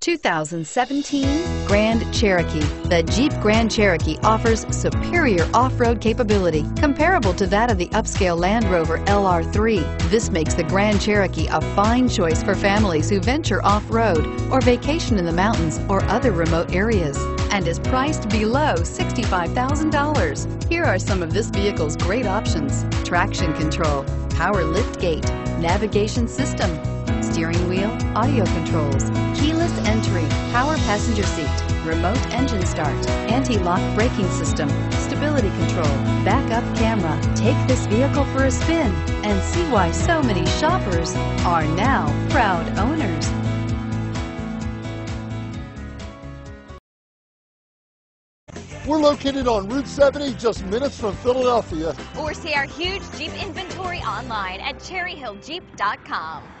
2017 Grand Cherokee. The Jeep Grand Cherokee offers superior off-road capability comparable to that of the upscale Land Rover LR3. This makes the Grand Cherokee a fine choice for families who venture off-road or vacation in the mountains or other remote areas, and is priced below $65,000. Here are some of this vehicle's great options: traction control, power liftgate, navigation system, steering wheel audio controls, keyless entry, power passenger seat, remote engine start, anti-lock braking system, stability control, backup camera. Take this vehicle for a spin and see why so many shoppers are now proud owners. We're located on Route 70, just minutes from Philadelphia. Or see our huge Jeep inventory online at CherryHillJeep.com.